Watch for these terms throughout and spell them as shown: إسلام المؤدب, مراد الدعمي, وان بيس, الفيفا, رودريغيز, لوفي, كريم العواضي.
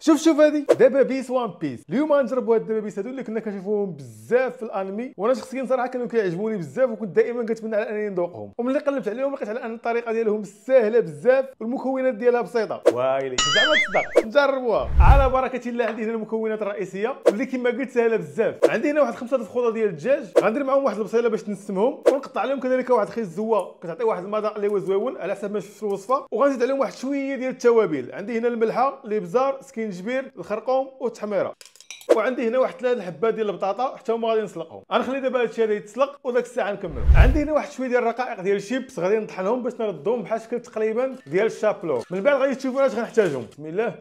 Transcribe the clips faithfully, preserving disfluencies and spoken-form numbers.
شوف شوف هادي دبابيس وان بيس. اليوم غنجربوا هاد الدبابيس هادو اللي كنا كنشوفوهم بزاف في الانمي، وانا شخصيا صراحه كانوا كيعجبوني بزاف وكنت دائما كنتمنى على انني ندوقهم. وملي قلبت عليهم لقيت على ان الطريقه ديالهم ساهله بزاف والمكونات ديالها بسيطه. وايلي زعما تصدق نجربوها. على بركه الله عندي هنا المكونات الرئيسيه اللي كما قلت ساهله بزاف. عندي هنا واحد خمسه د الخضره ديال الدجاج، غندير معاهم واحد البصيله باش نسمهم، ونقطع عليهم كذلك واحد خيز زوا كتعطي واحد المذاق اللي هو زويون على حسب ما شفت في الوصفه. وغنزيد عليهم واحد شويه ديال التوابل، عندي هنا الملحه، الابزار، الجبير، الخرقوم والتحميره. وعندي هنا واحد ثلاث حبات ديال البطاطا حتى هما غادي نسلقهم. غنخلي دابا هادشي هذا يتسلق وداك الساعه نكمل. عندي هنا واحد شويه ديال الرقائق ديال الشيبس غادي نطحنهم باش نردهم بحال شكل تقريبا ديال الشابلو. من بعد غادي تشوفوا علاش غنحتاجهم. بسم الله.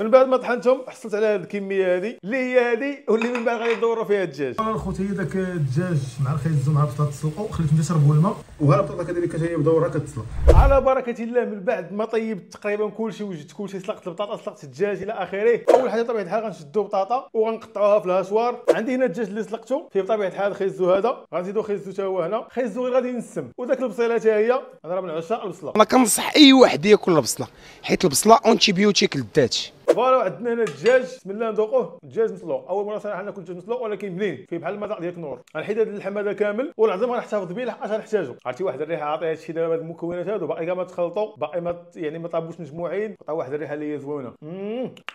من بعد ما طحنتهم حصلت على هاد الكميه هادي اللي هي هادي، واللي من بعد غادي يدوروا فيها الدجاج. انا الخوت هي داك الدجاج مع الخيزو مع البطاطا تسلقوا، خليتهم يشربوا الماء، وغير البطاطا كذلك هي بدورها كتسلق. على بركه الله من بعد ما طيبت تقريبا كلشي وجدت كلشي، سلقت البطاطا سلقت الدجاج الى اخره. اول حاجه بطبيعه الحال غنشدوا بطاطا وغنقطعوها في الهشوار. عندي هنا الدجاج اللي سلقته فيه بطبيعه الحال الخيزو هذا، غنزيدوا خيزو حتى هو هنا، خيزو غير غادي نسم، وداك البصيله حتى هي هضره من عشاء البصله. انا كنصح اي واحد ياكل البصله حيت البصله اونتي بيوتيك للذات. فوالا عندنا هنا الدجاج، بسم الله ندوقوه. الدجاج مسلوق، اول مره صراحه انا كنت مسلوق ولكن بنين فيه بحال المذاق ديال النور. غنحيد هذا اللحم هذا كامل والعظم غنحتفظ به لحقاش غنحتاجو. عرفتي واحد الريحه عاطي هادشي دابا هاد المكونات هادو باقي ما تخلطوا، باقي ما يعني ما طابوش مجموعين، عطا واحد الريحه اللي هي زوينه.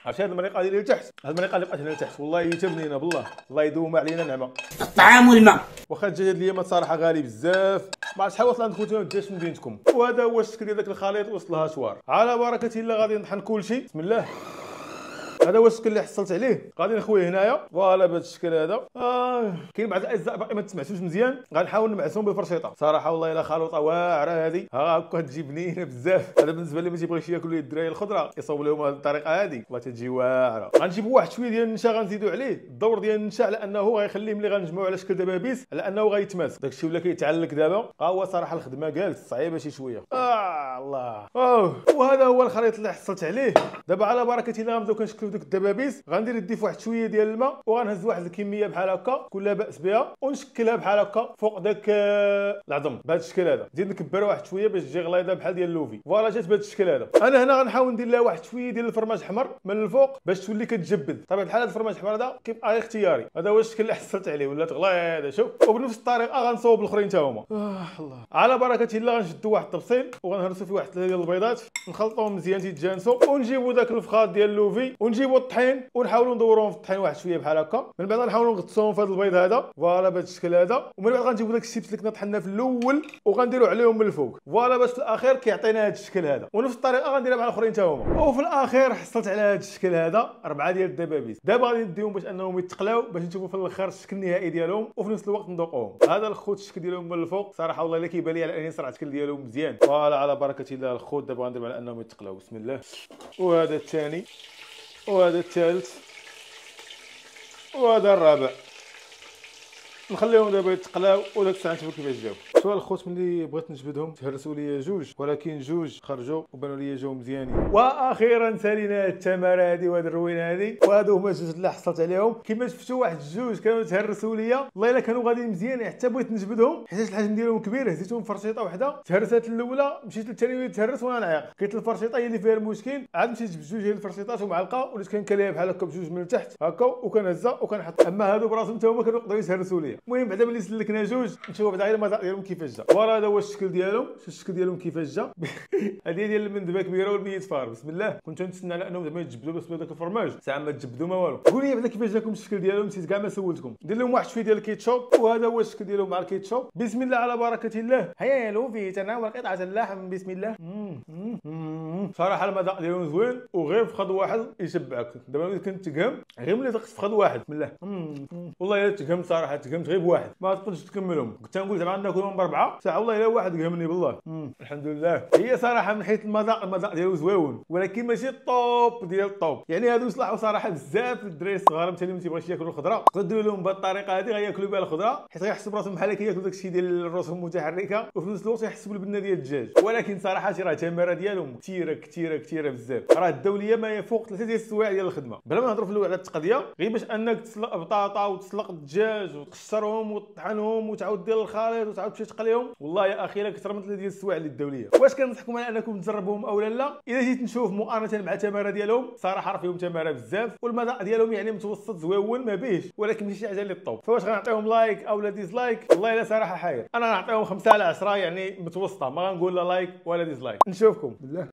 عرفتي هاد المريقه اللي لتحت، هاد المريقه اللي بقات هنا لتحت والله حتى بنينه بالله، الله يدوم علينا نعمه الطعام والماء. واخا الدجاج هاد اليوم صراحه غالي بزاف، ما عرفتش شحال وصل عندكم نتوما الدجاج في مدينتكم. وهذا هو الشكل ديال داك الخليط وسط الهشوار. على بركه الله غادي نطحن كلشي. بسم الله. هذا هو الشكل اللي حصلت عليه، غادي نخويه هنايا فوالا بهذا الشكل هذا. آه. كاين بعض الاجزاء باقي ما تسمعتوش مزيان، غنحاول نمعسهم بالفرشيطه. صراحه والله الا خلوطه واعره هذه، ها هكا تجي بنينه بزاف. هذا بالنسبه اللي ما تيبغيش ياكلوا الدراري الخضره يصاوب لهم هذه الطريقه هذه، والله تجي واعره. غنجيبوا واحد شويه ديال النشا غنزيدوا عليه، الدور ديال النشا على انه غيخليه ملي غنجمعوا على شكل دبابيس على انه غيتماسك، داكشي ولا كيتعلق دابا. ها هو صراحه الخدمه جالس صعيبه شي شويه. آه الله. أوه. وهذا هو الخليط اللي حصلت عليه. دابا على بركه الله نبداو كنشكلو دوك الدبابيس. غندير يدي في واحد شويه ديال الماء وغنهز واحد الكميه بحال هكا، كلها باس بها، ونشكلها بحال هكا فوق داك العظم بهذا الشكل هذا. نزيد نكبر واحد شويه باش تجي غليظه بحال ديال لوفي. فوالا جات بهذا الشكل هذا. انا هنا غنحاول ندير لها واحد شويه ديال الفرماج احمر من الفوق باش تولي كتجبد. طبعا بحال هذا الفرماج الاحمر هذا كيبقى اختياري. هذا هو الشكل اللي حصلت عليه، ولات غليظه شوف، وبنفس الطريقه غنصوب الاخرين حتى هما. آه الله. على بركه الله غنشدوا واحد الطبسيل وغنهرسوا فيه واحد ثلاثه ديال البيضات، نخلطوهم مزيان تيتجانسوا، ونجيبوا داك الفخاط ديال لوفي ونجيبوا الطحين ونحاولوا ندورهم في الطحين واحد شويه بحال هكا. من بعد غنحاولوا نغطسوهم في هذا البيض هذا فوالا بهذا الشكل هذا. ومن بعد غنجيبوا داك الشيبس اللي كنا طحنا في الاول وغنديروا عليهم من الفوق فوالا باش في الاخير كيعطينا هذا الشكل هذا. ونفس الطريقه غنديرها مع الاخرين حتى هما. وفي الاخير حصلت على هذا الشكل هذا، اربعه ديال الدبابيس. دابا غادي نديهم باش انهم يتقلاو باش نشوفوا في الاخر الشكل النهائي ديالهم، وفي نفس الوقت ندوقوهم. هذا الخوت الشكل ديالهم من الفوق صراحه والله الا كيبان لي على انني صراحه الشكل ديالهم مزيان. فوالا على بركه الله الخوت دابا غندير على انهم يتقلاو. بسم الله. وهذا الثاني، وهذا الثالث، وهذا الرابع. نخليهم دابا يتقلاو وداك الساعه نشوفو كيفاش جاو. شوف الخوت ملي بغيت نجبدهم تهرسوا لي جوج، ولكن جوج خرجوا وبانوا لي جاو مزيانين. واخيرا سالينا التمره هذه وهاد الروينه هذه، وهادو هما الجوج اللي حصلت عليهم. كما شفتوا واحد الجوج كانوا تهرسوا لي، والله الا كانوا غاديين مزيانين حتى بغيت نجبدهم حيت الحجم ديالهم كبير. هزيتهم فرشيطه وحده تهرست الاولى، مشيت للثانيه تهرس وانا نعيق، كيت الفرشيطه هي اللي فيها المشكل. عاد مشيت بجوج ديال الفرشيطات ومعلقه وليت كنكليها بحال هكا بجوج من التحت هكا وكنهزها وكنحط. اما هادو براسهم حتى هما كانوا يقدروا يتهرسوا لي. المهم بعدا ملي سلكنا جوج نشوفوا بعدا غير المذاق ديالهم كيفاش جا. فوالا هذا هو الشكل ديالهم، شوف الشكل ديالهم كيفاش جا. هذه ديال المندبه كبيره والميت فار. بسم الله. كنت نتسنى على انهم زعما يتجبدوا بس بداك الفرماج، ساعه ما تجبدوا ما والو. قولوا لي بعدا كيفاش جاكم الشكل ديالهم، نسيت كاع ما سولتكم. ندير لهم واحد شويه ديال الكيتشوب. وهذا هو الشكل ديالهم مع الكيتشوب. بسم الله على بركه الله. هيا يا لوفي تناول قطعه اللحم بسم الله. صراحه المذاق ديالهم زوين، وغير في خد واحد يشبعك. دابا ملي كنتقهم غير ملي تقص في خد واحد بسم الله. والله الا تقهم صراحه تقهمت غير بواحد ما تقدرش تكملهم. كنت نقول زعما ناكلهم باربعه ساعه والله الا واحد قهمني بالله. مم. الحمد لله. هي صراحه من حيث المذاق المذاق ديالو زويون، ولكن ماشي الطوب ديال الطوب. يعني هادو يصلحوا صراحه بزاف للدراري الصغار مثلا اللي ما تيبغيش ياكلوا الخضره. تقدر دير لهم بهذه الطريقه هذه غياكلوا بها الخضره حيت غيحسوا براسهم بحال كياكلوا داك الشيء ديال الرسوم المتحركه، وفي نفس الوقت يحسوا بالبنه ديال الدجاج. ولكن صراحه راه الثمره ديالهم كثيره كثيره كثيره بزاف، راه الدوليه ما يفوق ثلاثه ديال السوايع ديال الخدمه. بلا ما نهضروا في الاول على التقضيه، غير باش انك تسلق بطاطا وتسلق الدجاج وتقشر تقشرهم وتطحنهم وتعاود دير الخليط وتعاود تمشي تقليهم. والله يا اخي لا كثر من ثلاثه ديال السوايع الدوليه. واش كنصحكم على انكم تجربوهم او لا لا؟ الا جيت نشوف مقارنه مع التماره ديالهم صراحه راه فيهم تماره بزاف، والمذاق ديالهم يعني متوسط زويون ما بيهش، ولكن ماشي شي حاجه اللي طوب. فواش غنعطيهم لايك او لا ديزلايك؟ والله الا صراحه حير، انا غنعطيهم خمسة على عشرة يعني متوسطه، ما غنقول لا لايك ولا ديزلايك. نشوفكم بالله.